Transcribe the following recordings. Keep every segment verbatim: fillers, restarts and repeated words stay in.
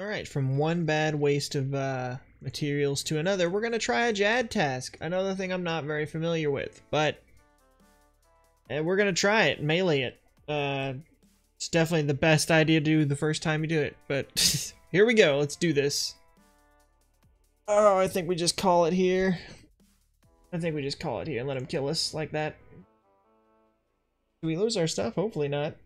Alright, from one bad waste of uh, materials to another, we're going to try a Jad task. Another thing I'm not very familiar with, but and we're going to try it, melee it. Uh, it's definitely the best idea to do the first time you do it, but here we go, let's do this. Oh, I think we just call it here. I think we just call it here and let him kill us like that. Do we lose our stuff? Hopefully not.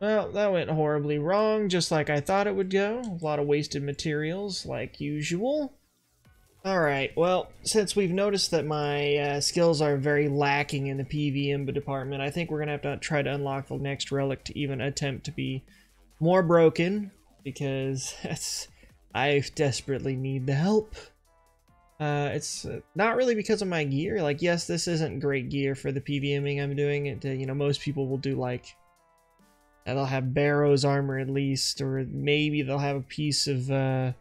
Well, that went horribly wrong, just like I thought it would go. A lot of wasted materials, like usual. Alright, well, since we've noticed that my uh, skills are very lacking in the P V M department, I think we're going to have to try to unlock the next relic to even attempt to be more broken, because that's, I desperately need the help. Uh, it's not really because of my gear. Like, yes, this isn't great gear for the PVMing I'm doing. It, you know, most people will do, like, they'll have Barrow's armor at least, or maybe they'll have a piece of uh,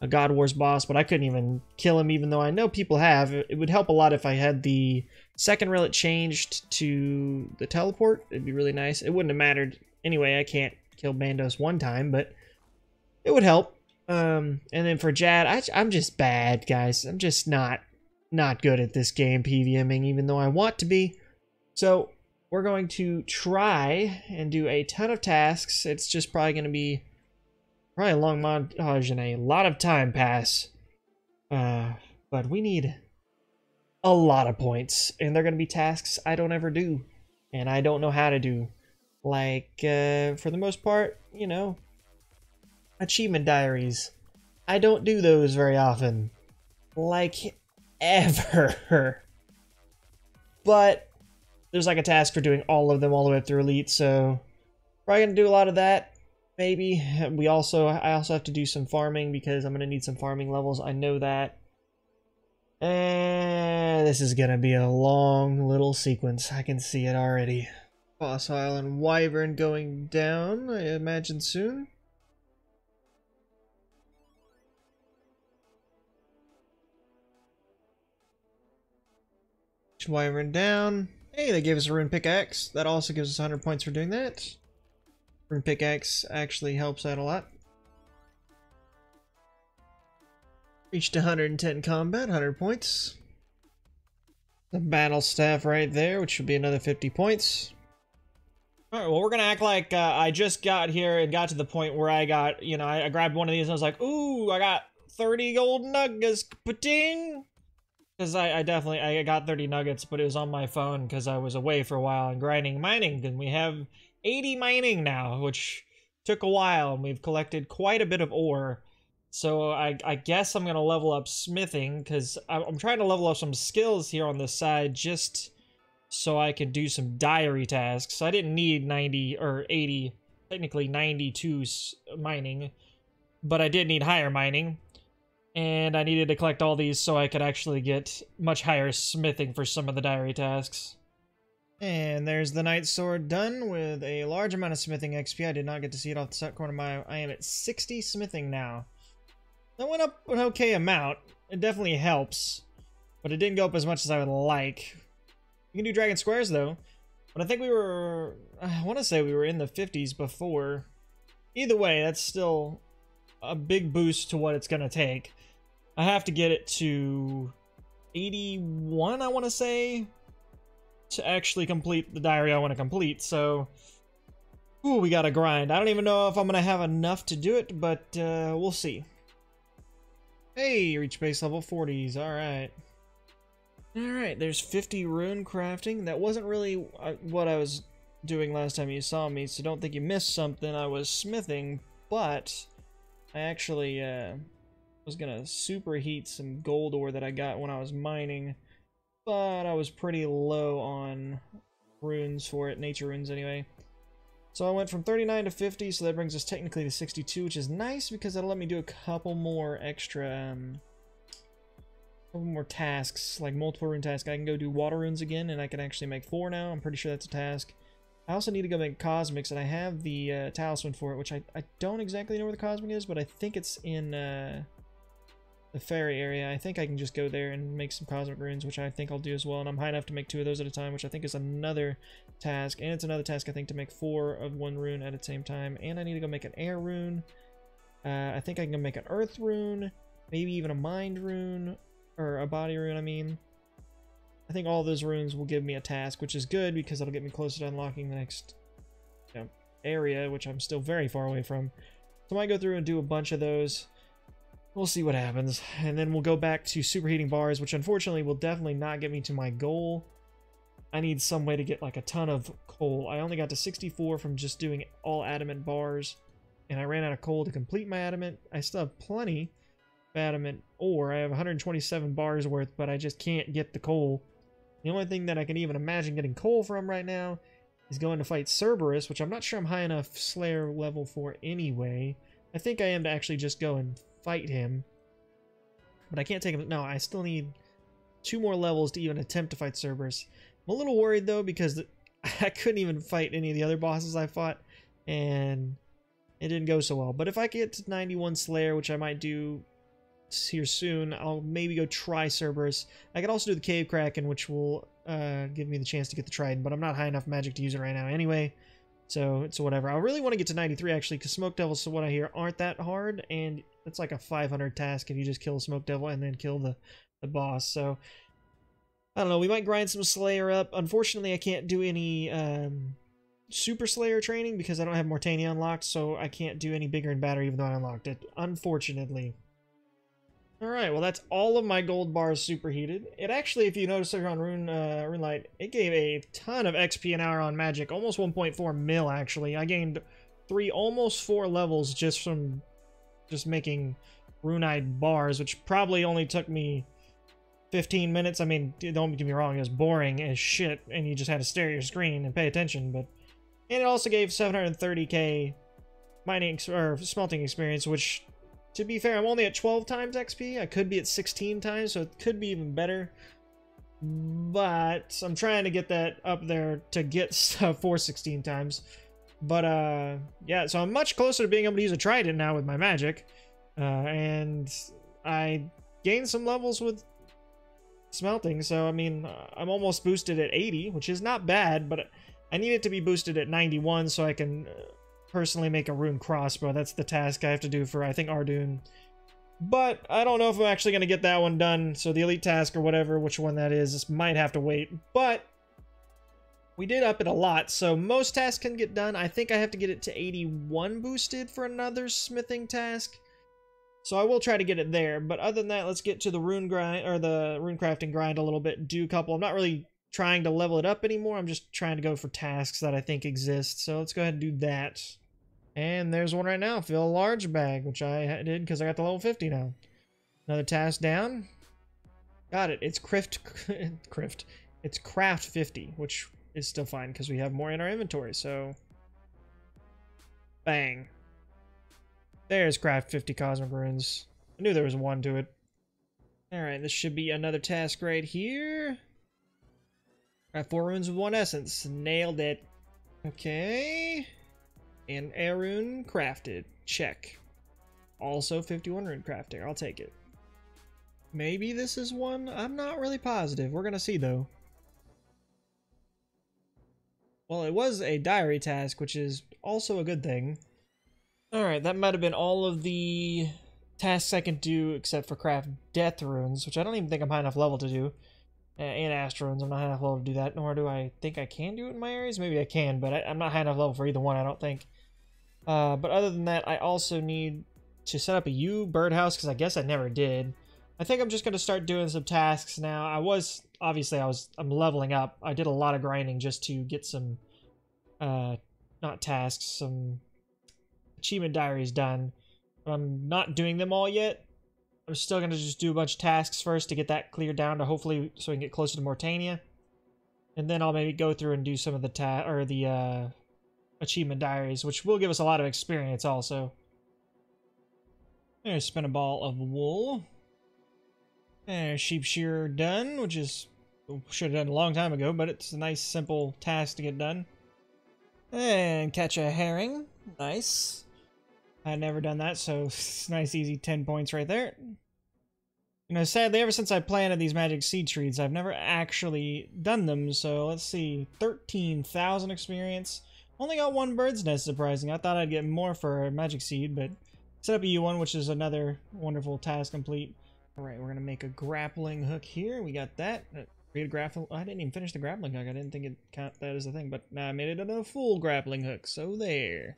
a God Wars boss, but I couldn't even kill him even though I know people have. It would help a lot if I had the second relic changed to the teleport. It'd be really nice. It wouldn't have mattered. Anyway, I can't kill Bandos one time, but it would help. Um, and then for Jad, I, I'm just bad, guys. I'm just not, not good at this game, PVMing, even though I want to be. So we're going to try and do a ton of tasks. It's just probably going to be probably a long montage and a lot of time pass. Uh, but we need a lot of points, and they're going to be tasks I don't ever do, and I don't know how to do. Like, uh, for the most part, you know, Achievement Diaries. I don't do those very often. Like, ever. But there's like a task for doing all of them all the way up through Elite, so probably gonna do a lot of that. Maybe we also I also have to do some farming because I'm gonna need some farming levels. I know that. And this is gonna be a long little sequence. I can see it already. Fossil Island Wyvern going down, I imagine soon. Wyvern down. Hey, they gave us a rune pickaxe. That also gives us one hundred points for doing that. Rune pickaxe actually helps out a lot. Reached one hundred ten combat, one hundred points. The battle staff right there, which should be another fifty points. Alright, well, we're gonna act like uh, I just got here and got to the point where I got, you know, I, I grabbed one of these and I was like, ooh, I got thirty gold nuggets, pating! Because I, I definitely, I got thirty nuggets, but it was on my phone because I was away for a while and grinding mining. And we have eighty mining now, which took a while, and we've collected quite a bit of ore. So I, I guess I'm going to level up smithing, because I'm trying to level up some skills here on the side just so I can do some diary tasks. I didn't need ninety or eighty, technically ninety-two mining, but I did need higher mining. And I needed to collect all these so I could actually get much higher smithing for some of the diary tasks. And there's the Knight Sword done with a large amount of smithing X P. I did not get to see it off the corner of my eye. I am at sixty smithing now. That went up an okay amount. It definitely helps. But it didn't go up as much as I would like. You can do dragon squares though. But I think we were, I want to say we were in the fifties before. Either way, that's still a big boost to what it's going to take. I have to get it to eighty-one, I want to say, to actually complete the diary I want to complete, so ooh, we gotta grind. I don't even know if I'm going to have enough to do it, but uh, we'll see. Hey, reach base level forties, alright. Alright, there's fifty rune crafting. That wasn't really what I was doing last time you saw me, so don't think you missed something. I was smithing, but I actually uh, was going to superheat some gold ore that I got when I was mining, but I was pretty low on runes for it, nature runes anyway. So I went from thirty-nine to fifty, so that brings us technically to sixty-two, which is nice because that'll let me do a couple more extra, um, couple more tasks, like multiple rune tasks. I can go do water runes again, and I can actually make four now. I'm pretty sure that's a task. I also need to go make Cosmics, and I have the uh, talisman for it, which I, I don't exactly know where the Cosmic is, but I think it's in uh, the fairy area. I think I can just go there and make some Cosmic runes, which I think I'll do as well, and I'm high enough to make two of those at a time, which I think is another task, and it's another task, I think, to make four of one rune at the same time, and I need to go make an air rune. Uh, I think I can go make an earth rune, maybe even a mind rune, or a body rune, I mean. I think all those runes will give me a task, which is good because it'll get me closer to unlocking the next you know, area, which I'm still very far away from. So I might go through and do a bunch of those. We'll see what happens. And then we'll go back to superheating bars, which unfortunately will definitely not get me to my goal. I need some way to get like a ton of coal. I only got to sixty-four from just doing all adamant bars, and I ran out of coal to complete my adamant. I still have plenty of adamant ore. I have one hundred twenty-seven bars worth, but I just can't get the coal. The only thing that I can even imagine getting coal from right now is going to fight Cerberus, which I'm not sure I'm high enough Slayer level for anyway. I think I am to actually just go and fight him. But I can't take him. No, I still need two more levels to even attempt to fight Cerberus. I'm a little worried, though, because I couldn't even fight any of the other bosses I fought, and it didn't go so well. But if I get to ninety-one Slayer, which I might do here soon, I'll maybe go try Cerberus. I could also do the cave kraken, which will uh, give me the chance to get the Trident, but I'm not high enough magic to use it right now anyway, so it's whatever. I really want to get to ninety-three actually, because smoke devils, so what I hear, aren't that hard, and it's like a five hundred task if you just kill a smoke devil and then kill the, the boss. So I don't know, we might grind some Slayer up. Unfortunately, I can't do any um, Super Slayer training because I don't have Morytania unlocked, so I can't do any bigger and badder even though I unlocked it, unfortunately. Alright, well that's all of my gold bars superheated. It actually, if you notice over on Rune, uh, Rune Light, it gave a ton of X P an hour on magic, almost one point four mil actually. I gained three, almost four levels just from just making Runeite bars, which probably only took me fifteen minutes. I mean, don't get me wrong, it was boring as shit, and you just had to stare at your screen and pay attention, but... And it also gave seven hundred thirty K mining, or smelting experience, which... To be fair, I'm only at twelve times X P. I could be at sixteen times, so it could be even better. But I'm trying to get that up there to get stuff for sixteen times. But, uh, yeah, so I'm much closer to being able to use a Trident now with my magic. Uh, and I gained some levels with smelting, so, I mean, I'm almost boosted at eighty, which is not bad, but I need it to be boosted at ninety-one so I can... Uh, personally make a rune crossbow. That's the task I have to do for, I think, Ardun. But I don't know if I'm actually going to get that one done. So the elite task or whatever, which one that is, this might have to wait. But we did up it a lot. So most tasks can get done. I think I have to get it to eighty-one boosted for another smithing task. So I will try to get it there. But other than that, let's get to the rune grind or the rune crafting grind a little bit. Do a couple. I'm not really trying to level it up anymore. I'm just trying to go for tasks that I think exist. So let's go ahead and do that. And there's one right now, fill a large bag, which I did because I got the level fifty now. Another task down. Got it. It's craft, craft. It's craft fifty, which is still fine because we have more in our inventory. So, bang. There's craft fifty cosmic runes. I knew there was one to it. All right, this should be another task right here. Got four runes with one essence. Nailed it. Okay. And a rune crafted. Check. Also fifty-one rune crafting. I'll take it. Maybe this is one? I'm not really positive. We're going to see, though. Well, it was a diary task, which is also a good thing. Alright, that might have been all of the tasks I can do except for craft death runes, which I don't even think I'm high enough level to do. Uh, and Astro runes. I'm not high enough level to do that, nor do I think I can do it in my areas. Maybe I can, but I, I'm not high enough level for either one, I don't think. Uh, but other than that, I also need to set up a U birdhouse, because I guess I never did. I think I'm just going to start doing some tasks now. I was, obviously, I was, I'm leveling up. I did a lot of grinding just to get some, uh, not tasks, some achievement diaries done. But I'm not doing them all yet. I'm still going to just do a bunch of tasks first to get that cleared down to hopefully so we can get closer to Morytania. And then I'll maybe go through and do some of the ta or the uh, Achievement Diaries, which will give us a lot of experience also. There's spin a ball of wool. There's sheep shearer done, which is should have done a long time ago, but it's a nice simple task to get done. And catch a herring. Nice. I've never done that, so it's nice easy ten points right there. You know, sadly, ever since I planted these magic seed trees, I've never actually done them, so let's see. thirteen thousand experience. Only got one bird's nest, surprising. I thought I'd get more for a magic seed, but set up a U one, which is another wonderful task complete. Alright, we're going to make a grappling hook here. We got that. Create a grapple. I didn't even finish the grappling hook. I didn't think it count that as a thing, but now I made it into a full grappling hook, so there.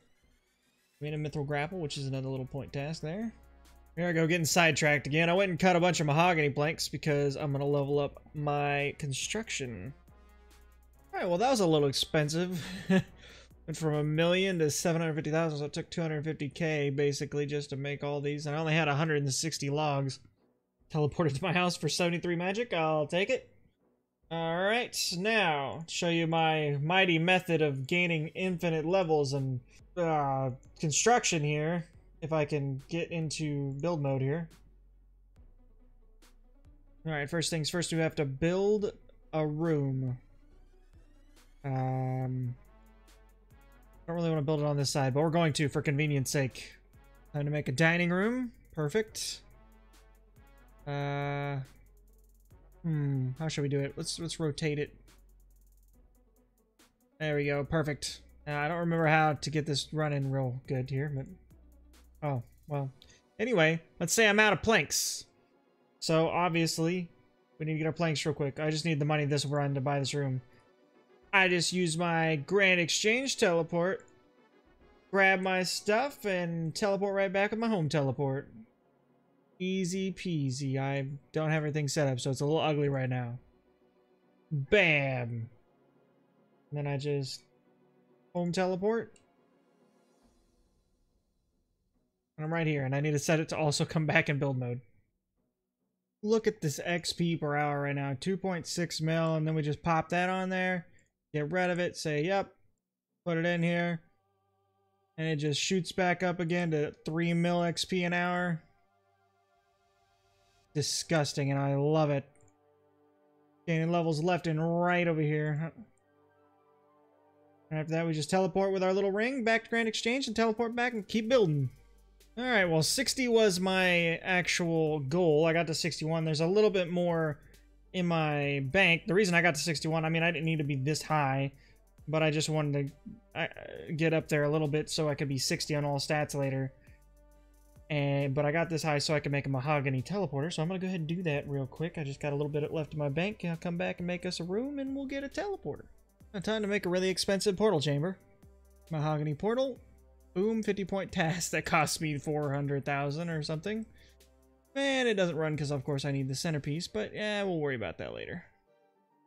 Made a mithril grapple, which is another little point task there. Here I go, getting sidetracked again. I went and cut a bunch of mahogany planks because I'm going to level up my construction. Alright, well that was a little expensive. Went from a million to seven hundred fifty thousand, so it took two hundred fifty K basically just to make all these. And I only had one hundred sixty logs. Teleported to my house for seventy-three magic. I'll take it. Alright, now show you my mighty method of gaining infinite levels and uh, construction here. If I can get into build mode here. Alright, first things first, we have to build a room. Um, I don't really want to build it on this side, but we're going to for convenience sake. Time to make a dining room. Perfect. Uh, hmm, how should we do it? Let's let's rotate it. There we go, perfect. Uh, I don't remember how to get this running real good here, but oh well. Anyway, let's say I'm out of planks, so obviously we need to get our planks real quick. I just need the money this run to buy this room. I just use my Grand Exchange teleport, grab my stuff, and teleport right back with my home teleport. Easy peasy. I don't have everything set up, so it's a little ugly right now. Bam! And then I just home teleport. And I'm right here, and I need to set it to also come back in build mode. Look at this X P per hour right now. two point six mil, and then we just pop that on there. Get rid of it, say yep. Put it in here. And it just shoots back up again to three mil X P an hour. Disgusting, and I love it. Gaining levels left and right over here. And after that, we just teleport with our little ring back to Grand Exchange and teleport back and keep building. Alright, well, sixty was my actual goal. I got to sixty-one. There's a little bit more in my bank. The reason I got to sixty-one, I mean, I didn't need to be this high, but I just wanted to get up there a little bit so I could be sixty on all stats later. And, but I got this high so I can make a mahogany teleporter, so I'm going to go ahead and do that real quick. I just got a little bit left in my bank, and I'll come back and make us a room, and we'll get a teleporter. Now time to make a really expensive portal chamber. Mahogany portal. Boom, fifty point task that cost me four hundred thousand or something. And it doesn't run because, of course, I need the centerpiece, but yeah, we'll worry about that later.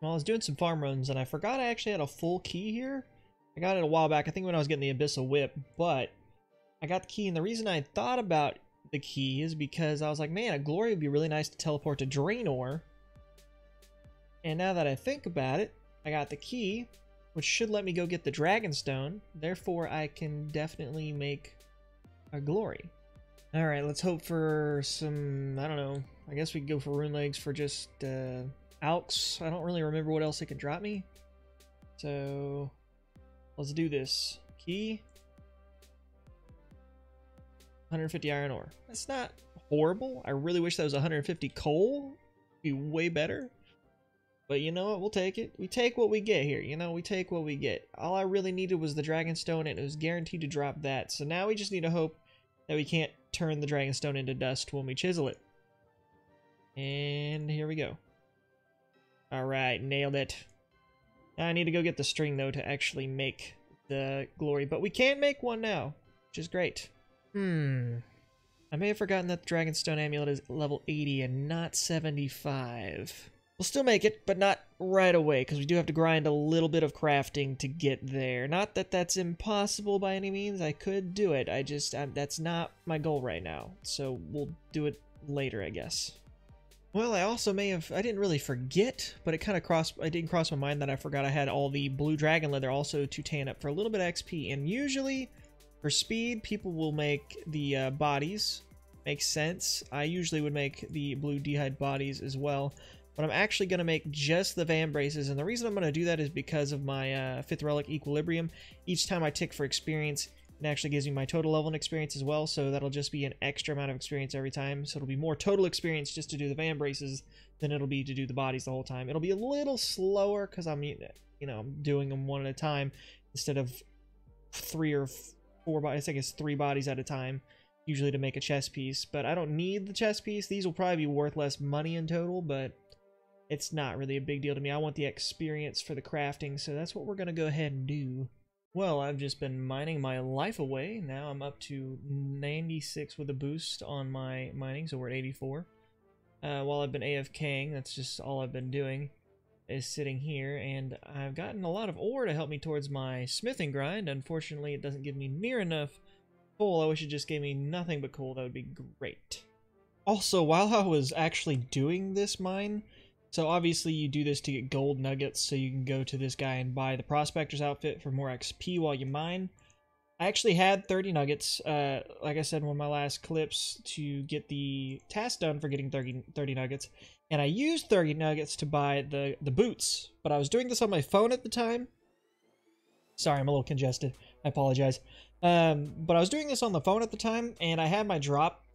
Well, I was doing some farm runs, and I forgot I actually had a full key here. I got it a while back, I think when I was getting the Abyssal Whip, but I got the key, and the reason I thought about the key is because I was like, man, a glory would be really nice to teleport to Draenor. And now that I think about it, I got the key, which should let me go get the Dragonstone. Therefore, I can definitely make a glory. All right, let's hope for some, I don't know, I guess we could go for rune legs for just uh, alks. I don't really remember what else it could drop me. So let's do this. Key. one hundred fifty iron ore. That's not horrible. I really wish that was one hundred fifty coal. It'd be way better. But you know what? We'll take it. We take what we get here. You know, we take what we get. All I really needed was the Dragonstone, and it was guaranteed to drop that. So now we just need to hope that we can't turn the Dragonstone into dust when we chisel it. And here we go. Alright, nailed it. Now I need to go get the string, though, to actually make the glory. But we can make one now, which is great. Hmm. I may have forgotten that the Dragonstone Amulet is level eighty and not seventy-five. We'll still make it, but not right away, because we do have to grind a little bit of crafting to get there. Not that that's impossible by any means. I could do it. I just, I'm, that's not my goal right now. So we'll do it later, I guess. Well, I also may have, I didn't really forget, but it kind of crossed, I didn't cross my mind that I forgot I had all the blue dragon leather also to tan up for a little bit of X P, and usually for speed, people will make the uh, bodies. Makes sense. I usually would make the blue dehide bodies as well. But I'm actually going to make just the van braces, and the reason I'm going to do that is because of my uh, fifth relic equilibrium. Each time I tick for experience, it actually gives me my total level and experience as well, so that'll just be an extra amount of experience every time. So it'll be more total experience just to do the van braces than it'll be to do the bodies the whole time. It'll be a little slower because I'm, you know, I'm doing them one at a time instead of three or four bodies. I guess three bodies at a time, usually to make a chest piece, but I don't need the chest piece. These will probably be worth less money in total, but it's not really a big deal to me. I want the experience for the crafting, so that's what we're going to go ahead and do. Well, I've just been mining my life away. Now I'm up to ninety-six with a boost on my mining, so we're at eighty-four. Uh, while I've been AFKing, that's just all I've been doing, is sitting here, and I've gotten a lot of ore to help me towards my smithing grind. Unfortunately, it doesn't give me near enough coal. I wish it just gave me nothing but coal. That would be great. Also, while I was actually doing this mine, so obviously you do this to get gold nuggets, so you can go to this guy and buy the Prospector's outfit for more X P while you mine. I actually had thirty nuggets, uh, like I said in one of my last clips, to get the task done for getting thirty, thirty nuggets. And I used thirty nuggets to buy the, the boots, but I was doing this on my phone at the time. Sorry, I'm a little congested. I apologize. Um, but I was doing this on the phone at the time, and I had my drop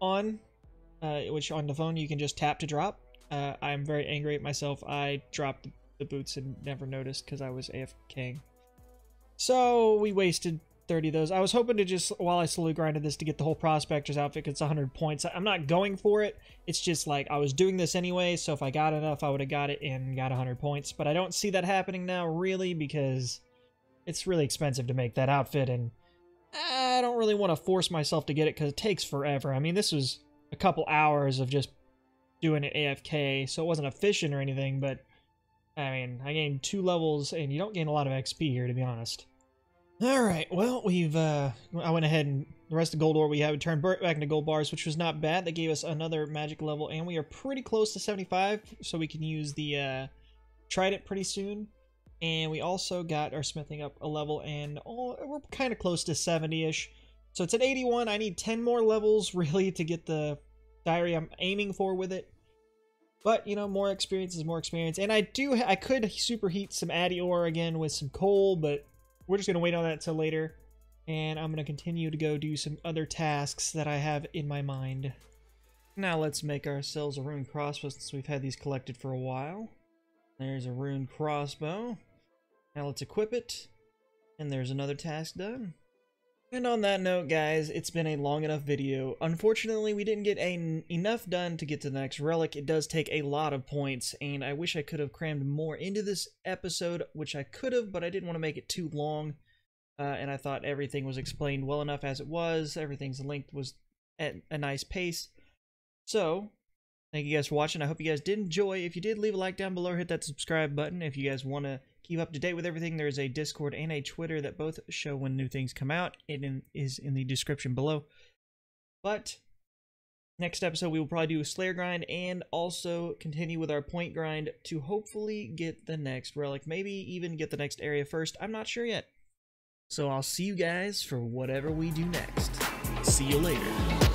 on, uh, which on the phone you can just tap to drop. Uh, I'm very angry at myself. I dropped the boots and never noticed because I was AFKing. So we wasted thirty of those. I was hoping to just, while I slowly grinded this, to get the whole Prospector's outfit because it's one hundred points. I'm not going for it. It's just like I was doing this anyway, so if I got enough, I would have got it and got one hundred points. But I don't see that happening now, really, because it's really expensive to make that outfit, and I don't really want to force myself to get it because it takes forever. I mean, this was a couple hours of just doing it A F K, so it wasn't efficient or anything, but I mean, I gained two levels, and you don't gain a lot of X P here, to be honest. Alright, well, we've, uh, I went ahead and the rest of gold ore we had turned back into gold bars, which was not bad. That gave us another magic level, and we are pretty close to seventy-five, so we can use the, uh, Trident pretty soon. And we also got our smithing up a level, and oh, we're kind of close to seventy-ish. So it's at eighty-one. I need ten more levels, really, to get the diary I'm aiming for with it. But, you know, more experience is more experience. And I do, I could superheat some Addy ore again with some coal, but we're just going to wait on that until later. And I'm going to continue to go do some other tasks that I have in my mind. Now let's make ourselves a rune crossbow, since we've had these collected for a while. There's a rune crossbow. Now let's equip it. And there's another task done. And on that note, guys, it's been a long enough video. Unfortunately, we didn't get a, enough done to get to the next relic. It does take a lot of points, and I wish I could have crammed more into this episode, which I could have, but I didn't want to make it too long, uh, and I thought everything was explained well enough as it was. Everything's linked was at a nice pace. So, thank you guys for watching. I hope you guys did enjoy. If you did, leave a like down below, hit that subscribe button. If you guys want to keep up to date with everything, there is a Discord and a Twitter that both show when new things come out. It in, is in the description below. But next episode, we will probably do a Slayer grind and also continue with our point grind to hopefully get the next relic. Maybe even get the next area first. I'm not sure yet. So I'll see you guys for whatever we do next. See you later.